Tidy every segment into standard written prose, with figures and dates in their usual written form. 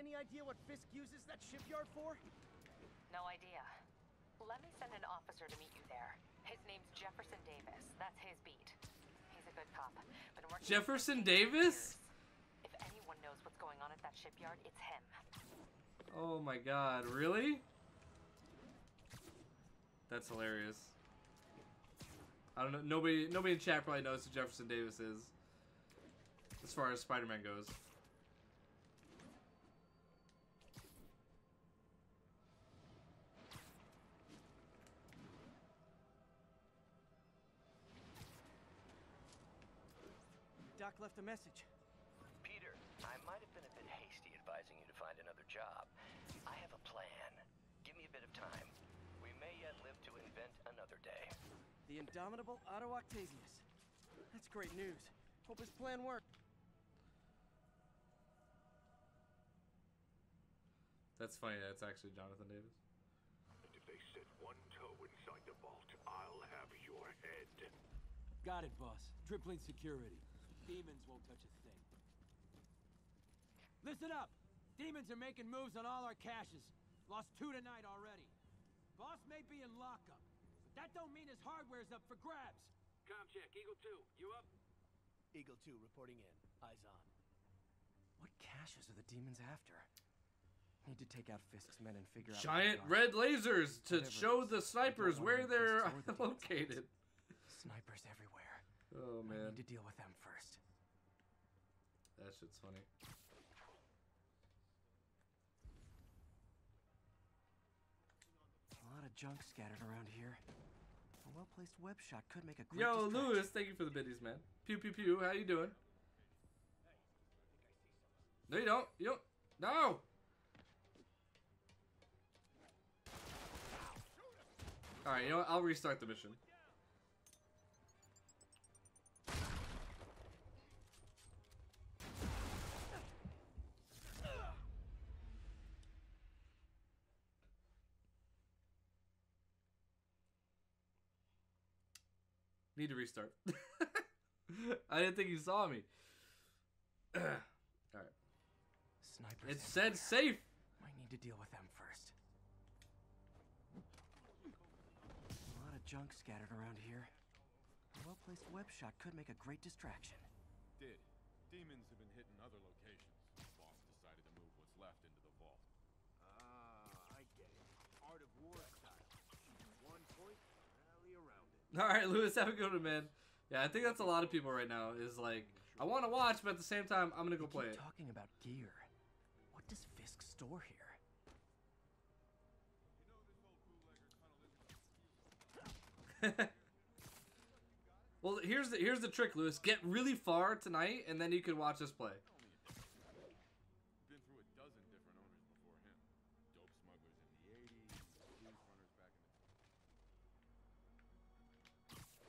any idea what Fisk uses that shipyard for? No idea. Let me send an officer to meet you there. His name's Jefferson Davis. That's his beat. He's a good cop. Been working Jefferson Davis? If anyone knows what's going on at that shipyard, it's him. Oh my god, really? That's hilarious. I don't know, nobody in chat probably knows who Jefferson Davis is. As far as Spider-Man goes. Doc left a message. Peter, I might have been a bit hasty advising you to find another job. I have a plan. Give me a bit of time. We may yet live to invent another day. The indomitable Otto Octavius. That's great news. Hope his plan worked. That's funny. That's actually Jonathan Davis. And if they set one toe inside the vault, I'll have your head. Got it, boss. Tripling security. Demons won't touch a thing. Listen up! Demons are making moves on all our caches. Lost 2 tonight already. Boss may be in lockup, but that don't mean his hardware's up for grabs. Com check, Eagle 2, you up? Eagle 2 reporting in. Eyes on. What caches are the demons after? Need to take out Fisk's men and figure out. Giant red lasers to show the snipers where they're located. Snipers everywhere. Oh man. I need to deal with them first. That shit's funny. A lot of junk scattered around here. A well-placed web shot could make a great Yo, distraction. Lewis, thank you for the biddies, man. Pew pew pew, how you doing? No, you don't. You don't. No! Alright, you know what? I'll restart the mission. Need to restart. I didn't think you saw me. All right. Snipers. It said safe. Might need to deal with them first. A lot of junk scattered around here. A well-placed web shot could make a great distraction. Did. Demons have been hitting other locations. The boss decided to move what's left into the vault. Ah, I get it. Art of war style. One point, rally around it. All right, Lewis, have a good one, man. Yeah, I think that's a lot of people right now. Is like, I want to watch, but at the same time, I'm gonna go play it. Talking about gear, what does Fisk store here? Well, here's the trick, Lewis. Get really far tonight, and then you can watch us play. Been through a dozen different owners before him. Dope smugglers in the 80s, runners back in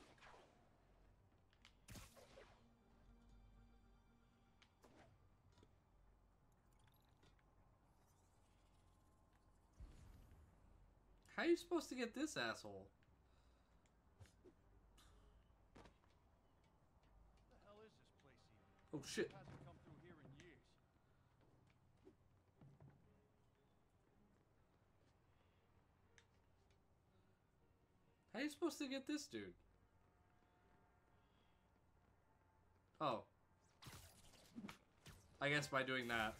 the. How are you supposed to get this asshole? What the hell is this place here? Oh shit. Hasn't come through here in years. How are you supposed to get this dude? Oh. I guess by doing that.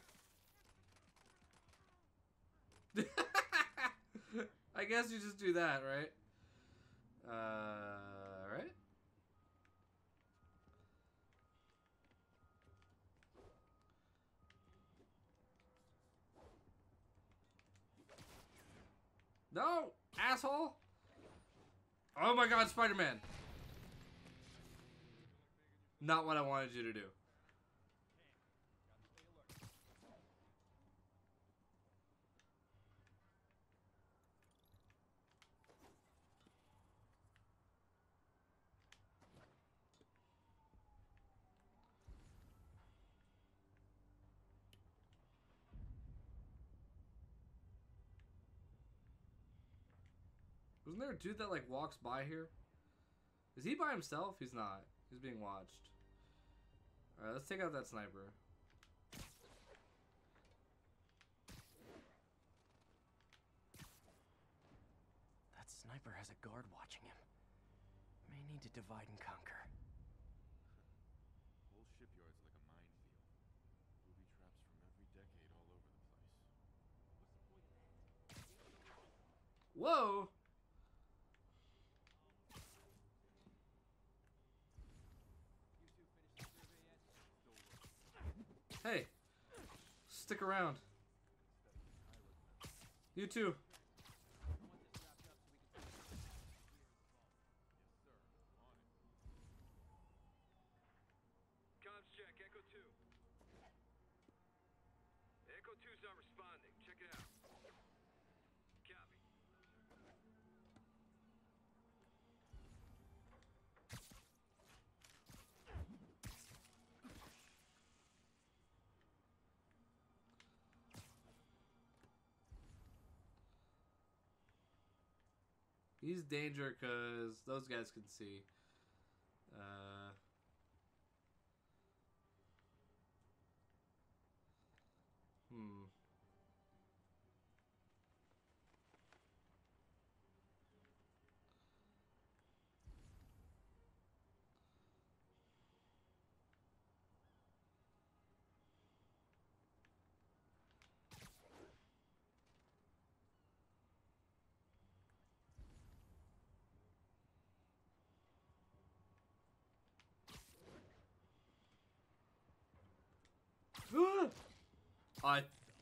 I guess you just do that, right? Right? No! Asshole! Oh my god, Spider-Man! Not what I wanted you to do. Wasn't there a dude that like walks by here? Is he by himself? He's not. He's being watched. Alright, let's take out that sniper. Sniper has a guard watching him. May need to divide and conquer. Whole shipyard's like a minefield. Booby traps from every decade all over the place. What's the point of that? Whoa! You two finished the survey yet? Don't worry. Hey! Stick around. You too. He's danger because those guys can see.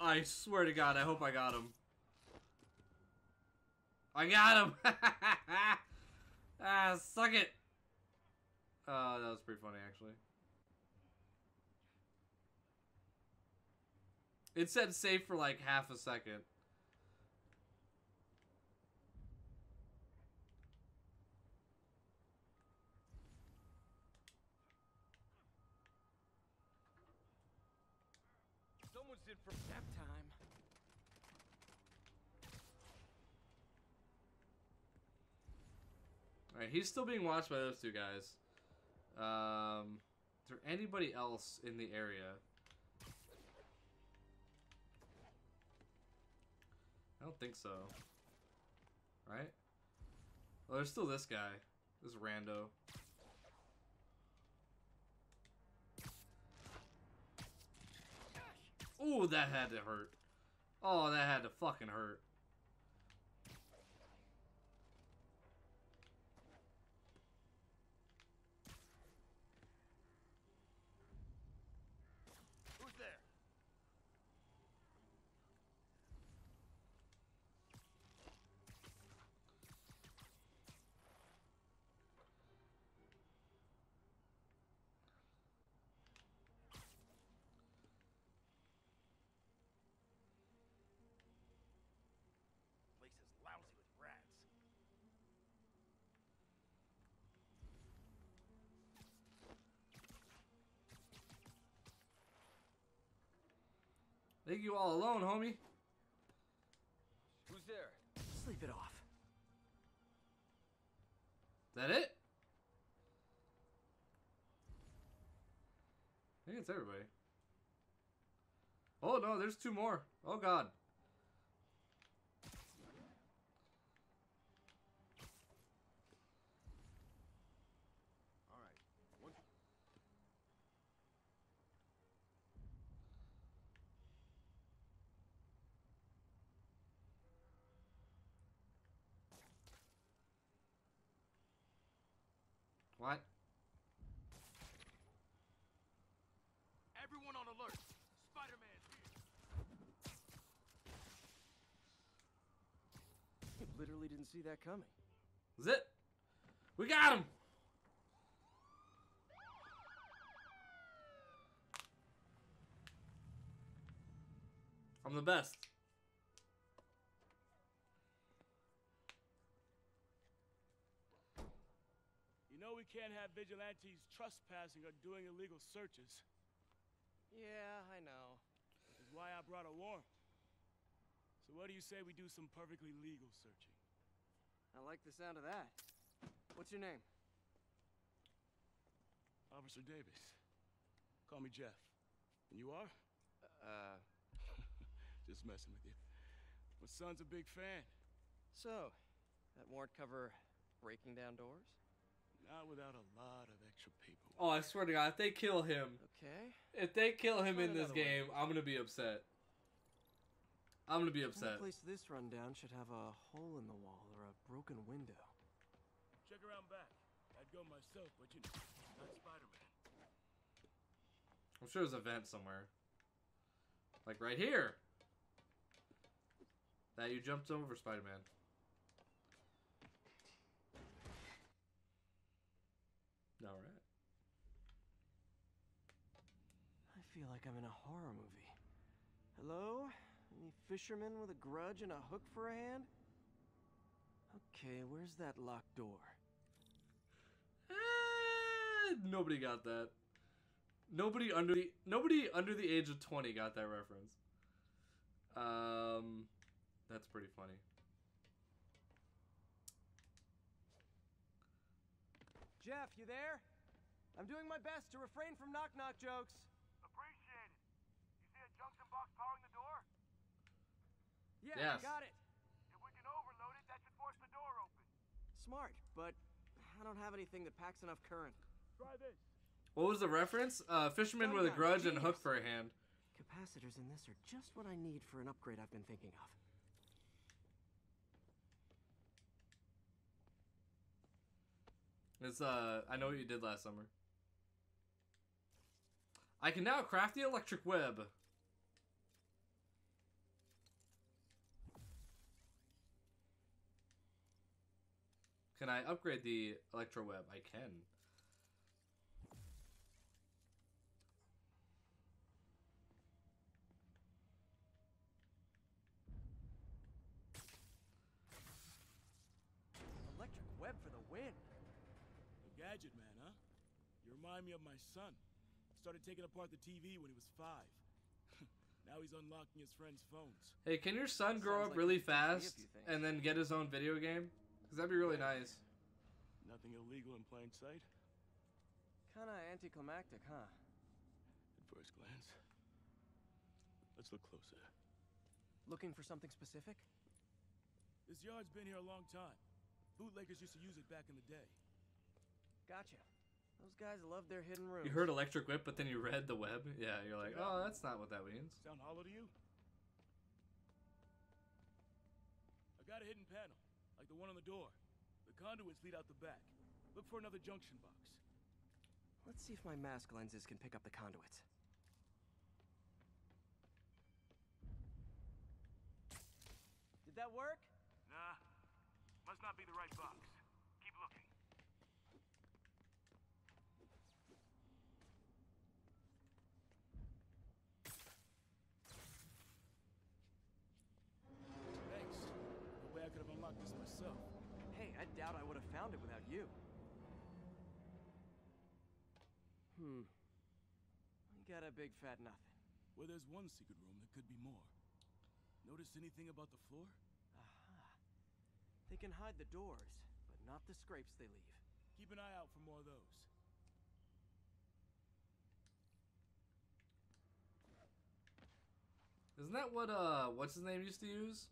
I swear to God, I hope I got him. I got him! Ah, suck it! That was pretty funny, actually. It said safe for like half a second. From that time. Alright, he's still being watched by those two guys. Is there anybody else in the area? I don't think so. Right? Well, there's still this guy. This rando. Ooh, that had to hurt. Oh, that had to fucking hurt. Who's there? Leave you all alone, homie. Who's there? Sleep it off. Is that it? I think it's everybody. Oh no, there's two more. Oh God. What? Everyone on alert. Spider-Man's here. Literally didn't see that coming. Is it? We got him. I'm the best. We can't have vigilantes trespassing or doing illegal searches. Yeah, I know. Which is why I brought a warrant. So what do you say we do some perfectly legal searching? I like the sound of that. What's your name? Officer Davis. Call me Jeff. And you are? Just messing with you. My son's a big fan. So, That warrant cover breaking down doors? Not without a lot of extra paperwork. Oh, I swear to God, if they kill him, okay. If they kill him in this game, I'm gonna be upset. I'm gonna be upset. Any place this rundown should have a hole in the wall or a broken window. Check around back. I'd go myself, but you know, not Spider-Man. I'm sure there's a vent somewhere, like right here. That you jumped over, Spider-Man. All right. I feel like I'm in a horror movie. Hello? Any fisherman with a grudge and a hook for a hand? Okay, where's that locked door? Nobody got that. Nobody under the age of 20 got that reference. That's pretty funny. Jeff, you there? I'm doing my best to refrain from knock-knock jokes. Appreciate it. You see a junction box powering the door? Yeah, yes. I got it. If we can overload it, that should force the door open. Smart, but I don't have anything that packs enough current. Try this. What was the reference? Fisherman with a grudge and a hook for a hand. Capacitors in this are just what I need for an upgrade I've been thinking of. It's, I know what you did last summer. I can now craft the electric web. Can I upgrade the electro web? I can. Electric web for the win. The gadget man, huh? You remind me of my son. Started taking apart the TV when he was 5. Now he's unlocking his friends' phones. Hey, can your son grow up really fast and then get his own video game? Because that'd be really nice. Nothing illegal in plain sight. Kinda anticlimactic, huh? At first glance. Let's look closer. Looking for something specific? This yard's been here a long time. Bootleggers used to use it back in the day. Gotcha. Those guys love their hidden rooms. You heard electric whip, but then you read the web. Yeah, you're like, oh, that's not what that means. Sound hollow to you? I got a hidden panel. Like the one on the door. The conduits lead out the back. Look for another junction box. Let's see if my mask lenses can pick up the conduits. Did that work? Nah. Must not be the right box. Keep looking. I could have unlocked this myself. Hey, I doubt I would have found it without you. We got a big fat nothing. Well, there's one secret room that could be more. Notice anything about the floor? Aha. They can hide the doors, but not the scrapes they leave. Keep an eye out for more of those. Isn't that what what's his name used to use?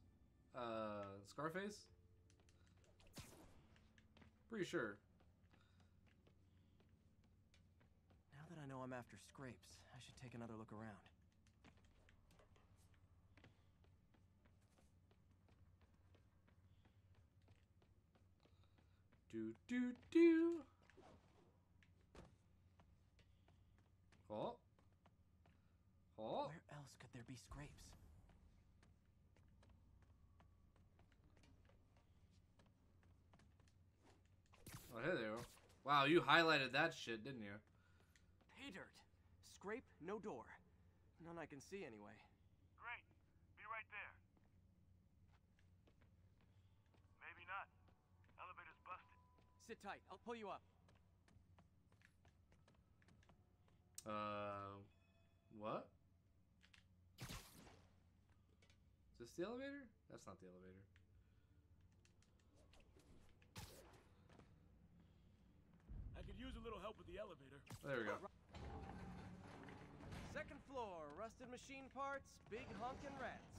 Scarface? Pretty sure. Now that I know I'm after scrapes, I should take another look around. Do. Oh. Where else could there be scrapes? Oh, hey there. Wow, you highlighted that shit, didn't you? Pay dirt. Scrape, no door. None I can see anyway. Great. Be right there. Maybe not. Elevator's busted. Sit tight. I'll pull you up. What? Is this the elevator? That's not the elevator. I could use a little help with the elevator. There we go. Second floor, rusted machine parts, big honkin' rats.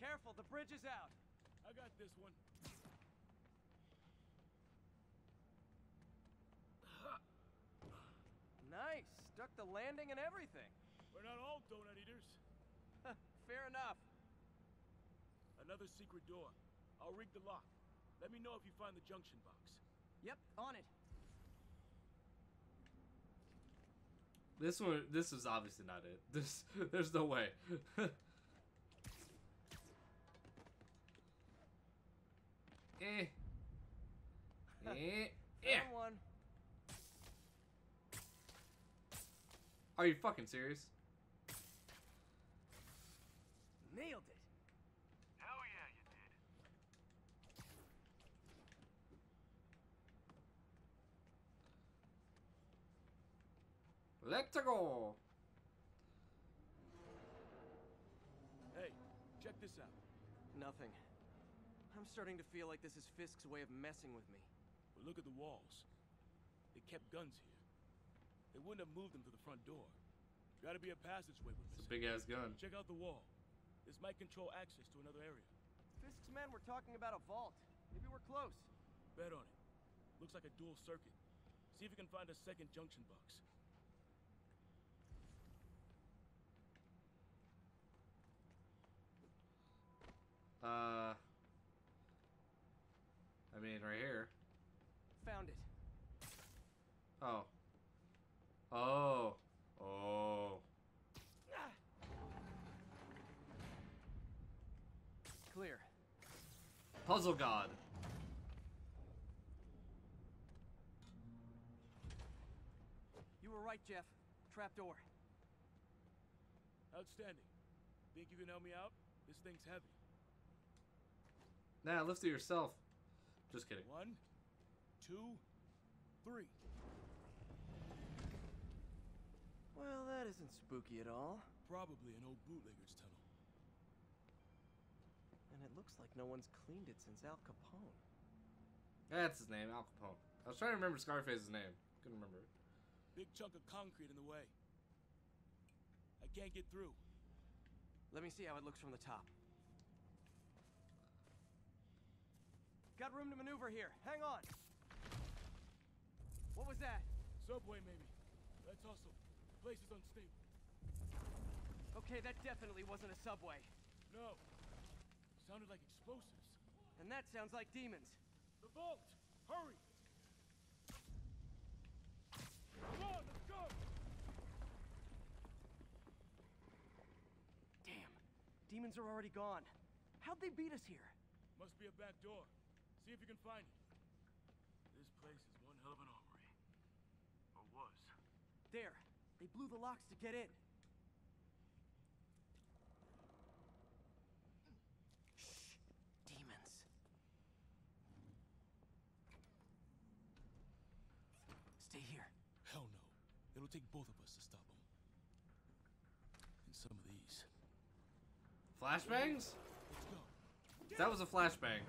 Careful, the bridge is out. I got this one. Nice. Stuck the landing and everything. We're not all donut eaters. Fair enough. Another secret door. I'll rig the lock. Let me know if you find the junction box. Yep, on it. This one, this is obviously not it. This, there's no way. Found one. Are you fucking serious? Nailed it. Hell yeah, you did. Let's go. Hey, check this out. Nothing. I'm starting to feel like this is Fisk's way of messing with me. But look at the walls. They kept guns here. They wouldn't have moved them to the front door. Gotta be a passageway with this. It's a big-ass gun. Check out the wall. This might control access to another area. Fisk's men were talking about a vault. Maybe we're close. Bet on it. Looks like a dual circuit. See if you can find a second junction box. I mean, right here. Found it. Oh. Oh. Oh. Ah. Clear. Puzzle God. You were right, Jeff. Trapdoor. Outstanding. Think you can help me out? This thing's heavy. Nah, lift it yourself. Just kidding. 1, 2, 3. Well, that isn't spooky at all. Probably an old bootlegger's tunnel. And it looks like no one's cleaned it since Al Capone. That's his name, Al Capone. I was trying to remember Scarface's name. Couldn't remember it. Big chunk of concrete in the way. I can't get through. Let me see how it looks from the top. Got room to maneuver here. Hang on. What was that? Subway, maybe. Let's hustle. The place is unstable. Okay, that definitely wasn't a subway. No. Sounded like explosives. And that sounds like demons. The vault! Hurry! Come on, let's go! Damn. Demons are already gone. How'd they beat us here? Must be a back door. See if you can find it. This place is one hell of an armory. Or was. There. They blew the locks to get in. Shh. Demons. Stay here. Hell no. It'll take both of us to stop them. And some of these. Flashbangs? Let's go. That was a flashbang.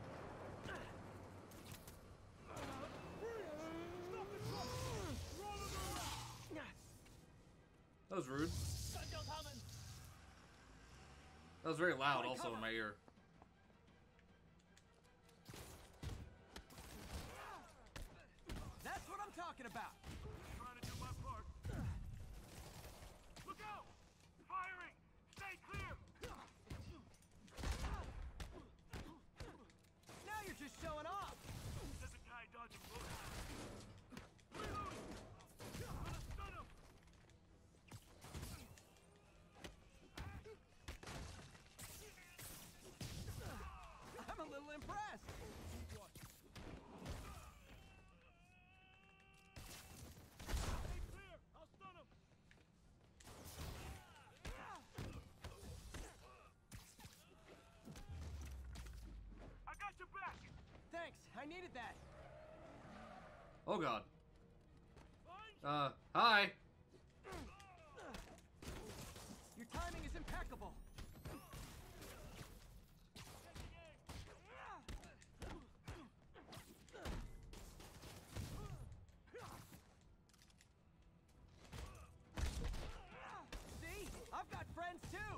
That was rude. That was very loud also in my ear. That's what I'm talking about. I'm trying to do my part. Look out! Firing! Stay clear! Now you're just showing off! There's a guy dodging bullets. Reloading! I'm gonna stun him! I'm a little impressed. Stay clear! I'll stun him! I got your back! Thanks, I needed that. Oh god. Hi! Your timing is impeccable. I've got friends too.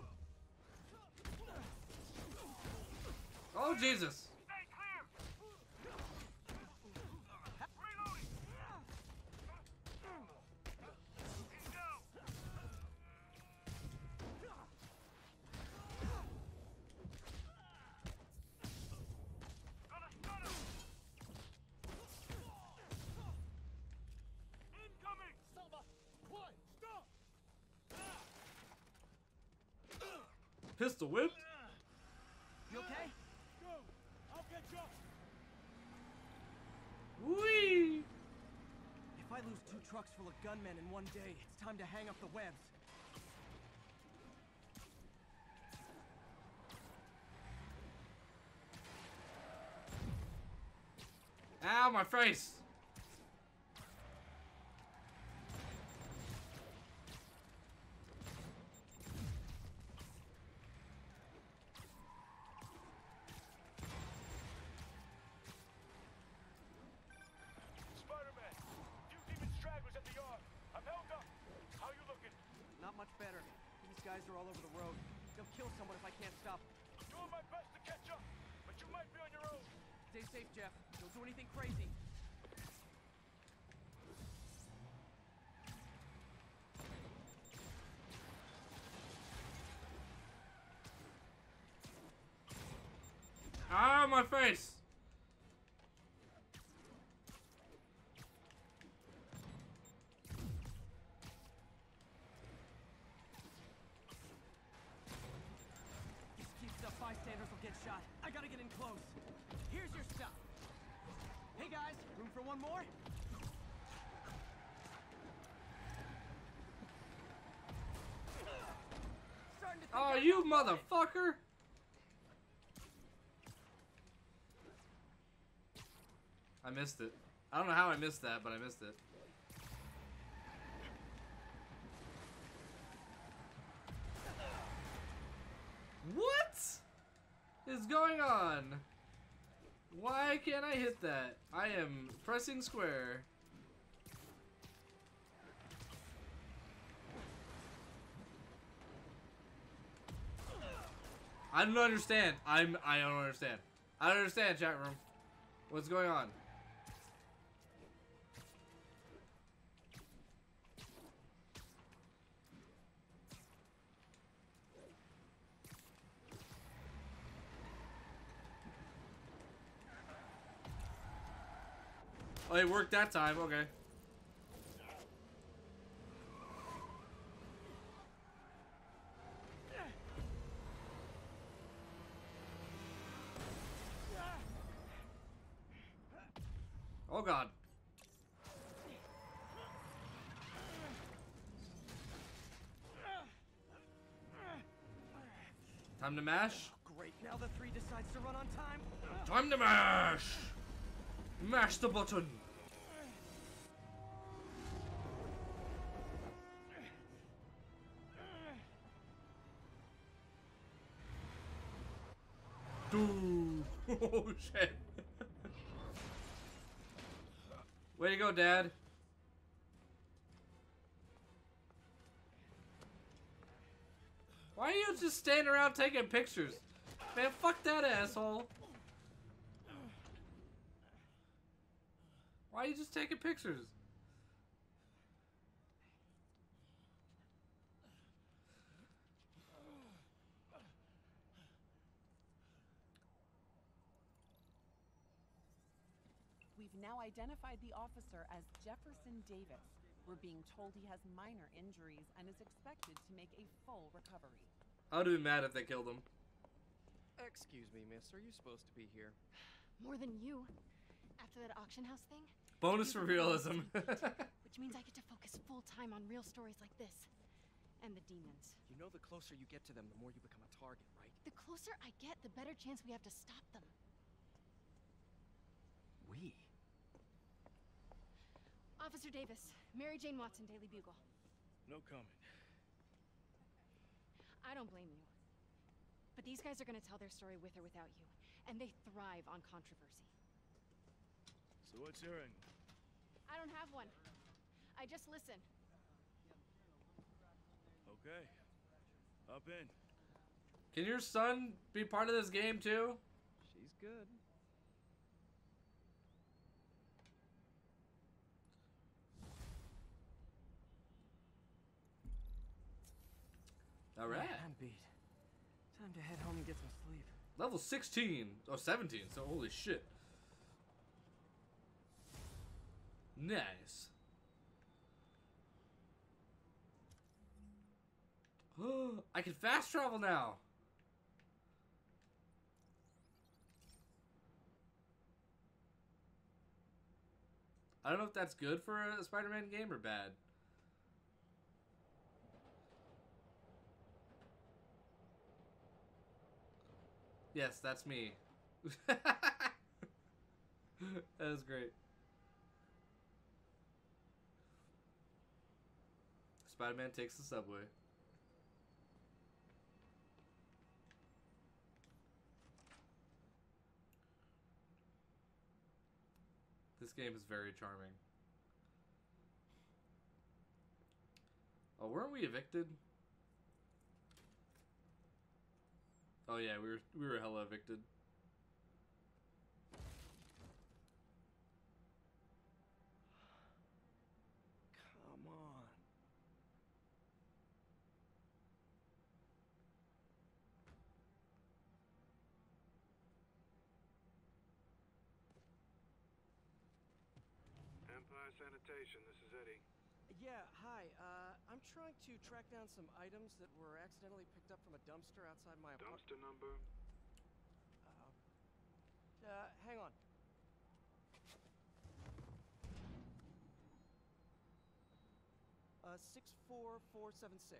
Oh Jesus! pistol whipped. You okay? Go. I'll get you up. Whee! If I lose 2 trucks full of gunmen in 1 day, it's time to hang up the webs. Ow, my face! Spider-Man, few demon stragglers at the yard. I'm held up. How you looking? Not much better. These guys are all over the road. They'll kill someone if I can't stop. I'm doing my best to catch up, but you might be on your own. Stay safe, Jeff. Don't do anything crazy. Ah, my face! Bystanders will get shot. I gotta get in close. Here's your stuff. Hey guys, room for 1 more? Oh, you motherfucker! I missed it. I don't know how I missed that, but I missed it. What is going on? Why can't I hit that? I am pressing square. I don't understand. I don't understand. I don't understand, chat room. What's going on? Oh, it worked that time, okay. Oh god. Time to mash? Oh, great, now the 3 decides to run on time. Time to mash! Mash the button! Dude! Oh shit! Way to go, Dad! Why are you just standing around taking pictures? Man, fuck that asshole! Why are you just taking pictures? We've now identified the officer as Jefferson Davis. We're being told he has minor injuries and is expected to make a full recovery. I would be mad if they killed him. Excuse me, miss. Are you supposed to be here? More than you. After that auction house thing? Bonus for realism. Which means I get to focus full time on real stories like this. And the demons. You know, the closer you get to them, the more you become a target, right? The closer I get, the better chance we have to stop them. We? Officer Davis, Mary Jane Watson, Daily Bugle. No comment. I don't blame you. But these guys are going to tell their story with or without you. And they thrive on controversy. So what's your end? I don't have one. I just listen. Okay. Up in. Can your son be part of this game too? She's good. All right. Yeah, I'm beat. Time to head home and get some sleep. Level 16 or 17. So holy shit. Nice. I can fast travel now. I don't know if that's good for a Spider-Man game or bad. Yes, that's me. That was great. Spider-Man takes the subway. This game is very charming. Oh, weren't we evicted? Oh yeah, we were hella evicted. Come on. Empire Sanitation, this is Eddie. Yeah, hi. I'm trying to track down some items that were accidentally picked up from a dumpster outside my apartment. Dumpster number? Hang on. Six 4 4 7 6.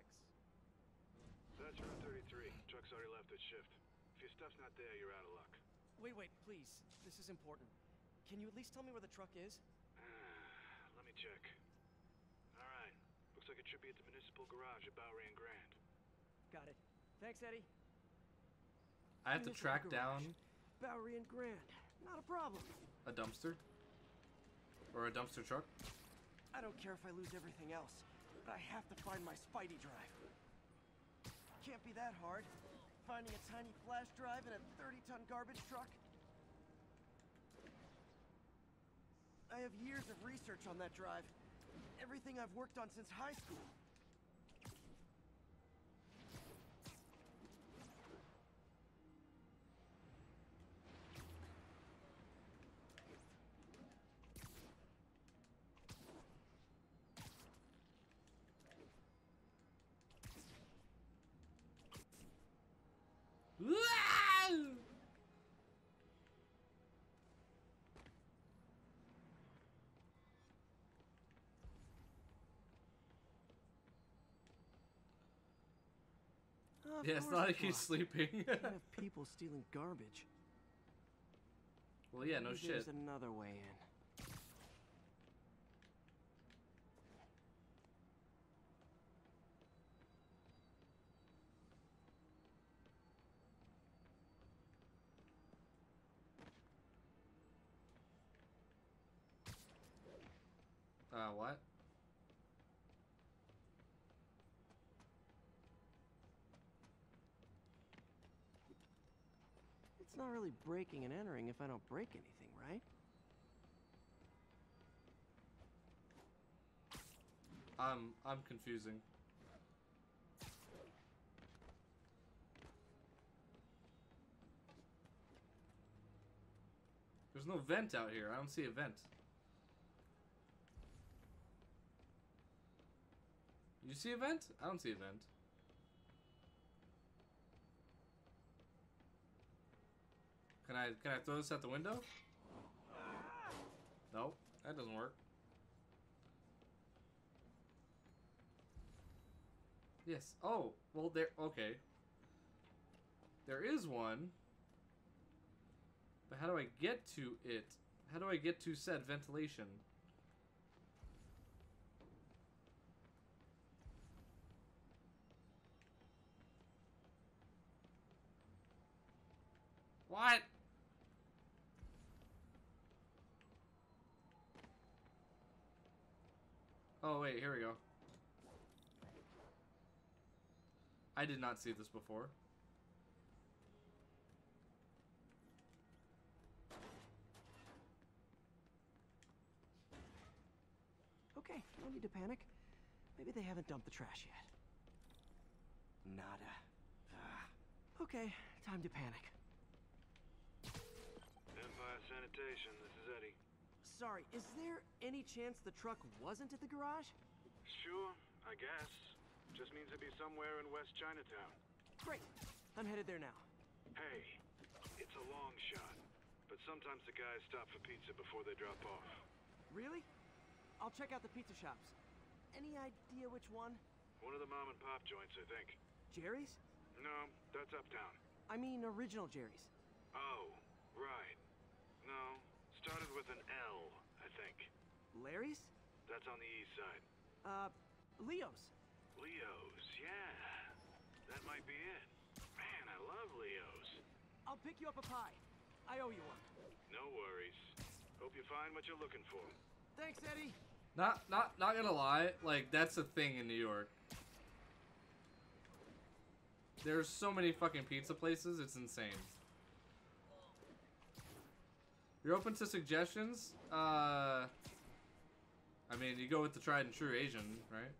That's Route 33. Truck's already left at shift. If your stuff's not there, you're out of luck. Wait, please. This is important. Can you at least tell me where the truck is? Let me check. All right. Looks like it should be at the municipal garage at Bowery and Grand. Got it. Thanks, Eddie. I have to track down Bowery and Grand. Not a problem. A dumpster? Or a dumpster truck? I don't care if I lose everything else, but I have to find my Spidey drive. Can't be that hard. Finding a tiny flash drive in a 30-ton garbage truck. I have years of research on that drive. Everything I've worked on since high school. Yeah, it's not like he's sleeping. Can't have people stealing garbage. Well, yeah, no shit. There's another way in. What? It's not really breaking and entering if I don't break anything, right? I'm confusing. There's no vent out here. I don't see a vent. You see a vent? I don't see a vent. Can I throw this out the window? Nope, that doesn't work. Yes. Oh, well there. Okay. There is one. But how do I get to it? How do I get to said ventilation? What? Oh, wait, here we go. I did not see this before. Okay, no need to panic. Maybe they haven't dumped the trash yet. Nada. Okay, time to panic. Empire Sanitation, this is Eddie. Sorry, is there any chance the truck wasn't at the garage? Sure, I guess. Just means it'd be somewhere in West Chinatown. Great. I'm headed there now. Hey, it's a long shot, but sometimes the guys stop for pizza before they drop off. Really? I'll check out the pizza shops. Any idea which one? One of the mom-and-pop joints, I think. Jerry's? No, that's uptown. I mean original Jerry's. Oh, right. No, started with an L, I think. Larry's? That's on the east side. Leo's. Leo's, yeah. That might be it. Man, I love Leo's. I'll pick you up a pie. I owe you one. No worries. Hope you find what you're looking for. Thanks, Eddie. Not gonna lie, like, that's a thing in New York. There's so many fucking pizza places, it's insane. You're open to suggestions? I mean, you go with the tried and true Asian, right?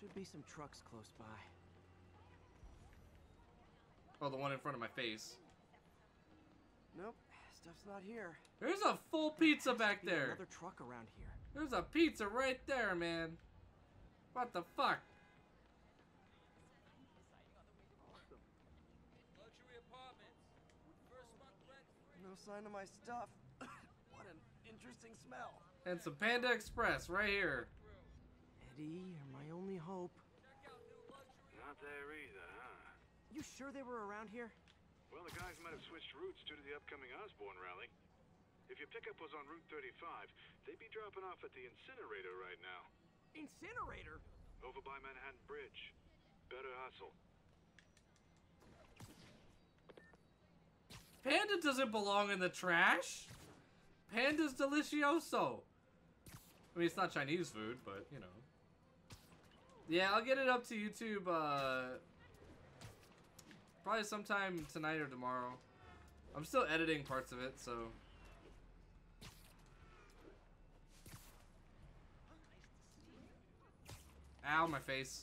Should be some trucks close by. Oh, the one in front of my face. Nope, stuff's not here. There's a full pizza back there. Another truck around here. There's a pizza right there, man. What the fuck? Luxury apartments. First month rent free. No sign of my stuff. What an interesting smell. And some Panda Express right here. Eddie, you're my only hope. Not there either, huh? You sure they were around here? Well, the guys might have switched routes due to the upcoming Osborne rally. If your pickup was on Route 35, they'd be dropping off at the incinerator right now. Incinerator? Over by Manhattan Bridge. Better hustle. Panda doesn't belong in the trash. Panda's delicioso. I mean, it's not Chinese food, but, you know. Yeah, I'll get it up to YouTube, probably sometime tonight or tomorrow. I'm still editing parts of it, so. Ow, my face.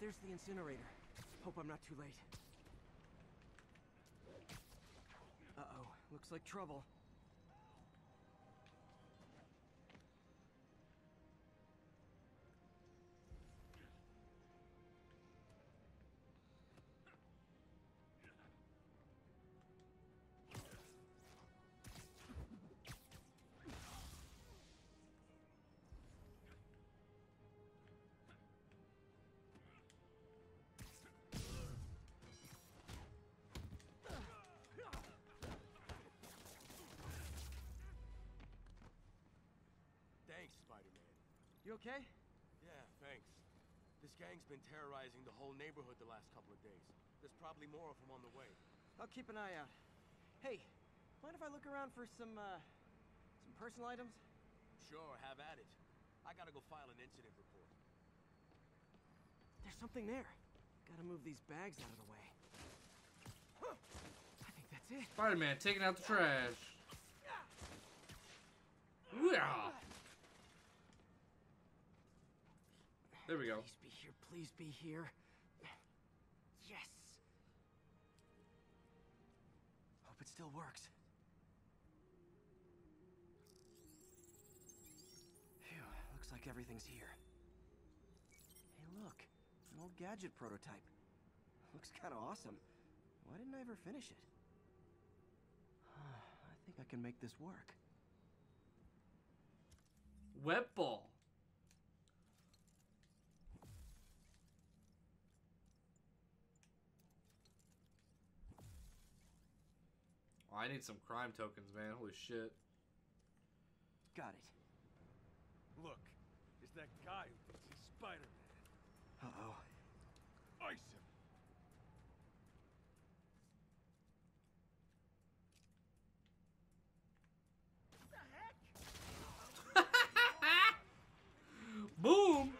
There's the incinerator. Hope I'm not too late. Uh-oh, looks like trouble. Thanks, Spider-Man. You okay? Yeah, thanks. This gang's been terrorizing the whole neighborhood the last couple of days. There's probably more of them on the way. I'll keep an eye out. Hey, mind if I look around for some personal items? Sure, have at it. I gotta go file an incident report. There's something there. Gotta move these bags out of the way. Huh. I think that's it. Spider-Man taking out the trash. Yeah. There we go. Please be here. Please be here. Yes. Hope it still works. Phew. Looks like everything's here. Hey, look. An old gadget prototype. Looks kind of awesome. Why didn't I ever finish it? I think I can make this work. Web ball. Oh, I need some crime tokens, man. Holy shit. Got it. Look, it's that guy who thinks he's Spider-Man. Uh-oh. Ice him. What the heck? Boom!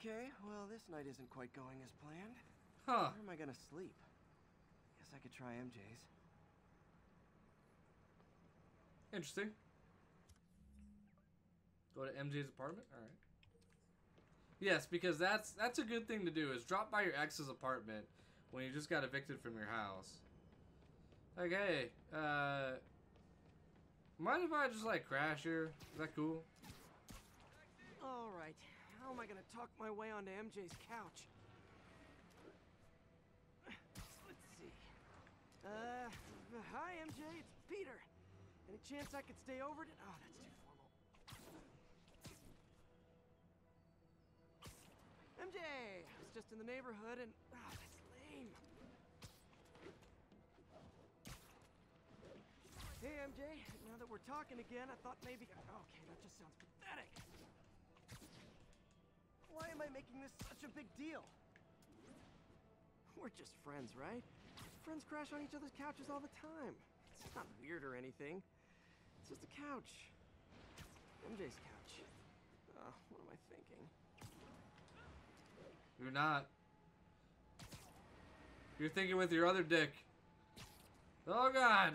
Okay, well, this night isn't quite going as planned. Huh. Where am I gonna sleep? Guess I could try MJ's. Interesting. Go to MJ's apartment? Alright. Yes, because that's a good thing to do, is drop by your ex's apartment when you just got evicted from your house. Like, hey, mind if I just, like, crash here? Is that cool? Alright, how am I gonna talk my way onto MJ's couch? Let's see. Hi MJ, it's Peter. Any chance I could stay over to... Oh, that's too formal. MJ, I was just in the neighborhood and... Oh, that's lame. Hey MJ, now that we're talking again, I thought maybe... Okay, that just sounds pathetic. Why am I making this such a big deal? We're just friends, right? Friends crash on each other's couches all the time. It's not weird or anything. It's just a couch. MJ's couch. Oh, what am I thinking? You're not. You're thinking with your other dick. Oh, God.